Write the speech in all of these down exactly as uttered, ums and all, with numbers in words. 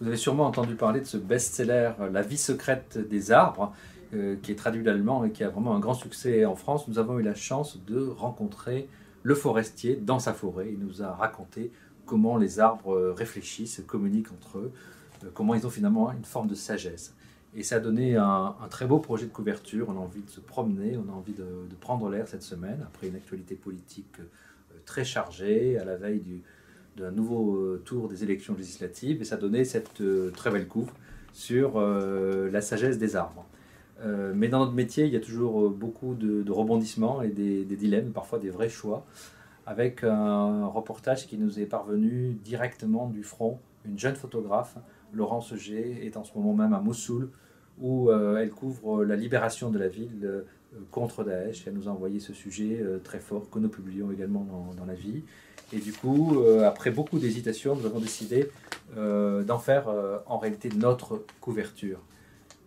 Vous avez sûrement entendu parler de ce best-seller « La vie secrète des arbres » euh, qui est traduit d'allemand et qui a vraiment un grand succès en France. Nous avons eu la chance de rencontrer le forestier dans sa forêt. Il nous a raconté comment les arbres réfléchissent, communiquent entre eux, euh, comment ils ont finalement une forme de sagesse. Et ça a donné un, un très beau projet de couverture. On a envie de se promener, on a envie de, de prendre l'air cette semaine, après une actualité politique euh, très chargée, à la veille du... d'un nouveau tour des élections législatives, et ça donnait cette euh, très belle coupe sur euh, la sagesse des arbres. Euh, mais dans notre métier, il y a toujours beaucoup de, de rebondissements et des, des dilemmes, parfois des vrais choix, avec un reportage qui nous est parvenu directement du front. Une jeune photographe, Laurence Desjoyeaux, est en ce moment même à Mossoul, où euh, elle couvre la libération de la ville euh, contre Daesh. Elle nous a envoyé ce sujet euh, très fort, que nous publions également dans, dans La Vie. Et du coup, euh, après beaucoup d'hésitations, nous avons décidé euh, d'en faire euh, en réalité notre couverture.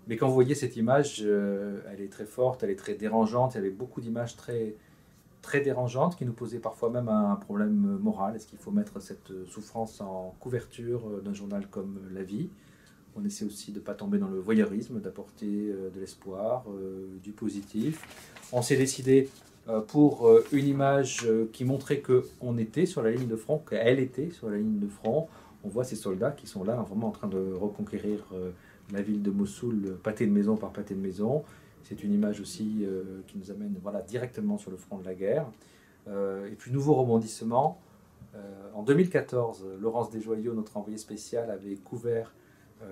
Mais quand vous voyez cette image, euh, elle est très forte, elle est très dérangeante. Il y avait beaucoup d'images très, très dérangeantes qui nous posaient parfois même un problème moral. Est-ce qu'il faut mettre cette souffrance en couverture d'un journal comme La Vie ? On essaie aussi de ne pas tomber dans le voyeurisme, d'apporter euh, de l'espoir, euh, du positif. On s'est décidé pour une image qui montrait qu'on était sur la ligne de front, qu'elle était sur la ligne de front. On voit ces soldats qui sont là, vraiment en train de reconquérir la ville de Mossoul, pâté de maison par pâté de maison. C'est une image aussi qui nous amène voilà, directement sur le front de la guerre. Et puis, nouveau rebondissement. En deux mille quatorze, Laurence Desjoyeaux, notre envoyé spécial, avait couvert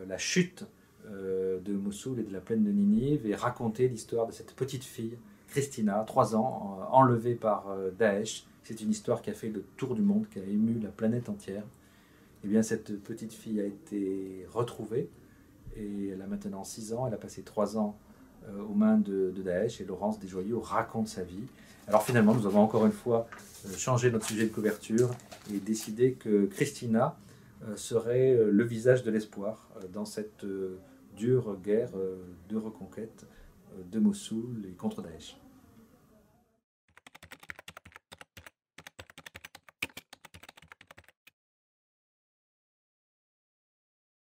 la chute de Mossoul et de la plaine de Ninive et raconté l'histoire de cette petite fille Christina, trois ans, enlevée par Daesh. C'est une histoire qui a fait le tour du monde, qui a ému la planète entière. Et bien, cette petite fille a été retrouvée et elle a maintenant six ans. Elle a passé trois ans aux mains de, de Daesh et Laurence Desjoyeaux raconte sa vie. Alors finalement, nous avons encore une fois changé notre sujet de couverture et décidé que Christina serait le visage de l'espoir dans cette dure guerre de reconquête de Mossoul et contre Daesh.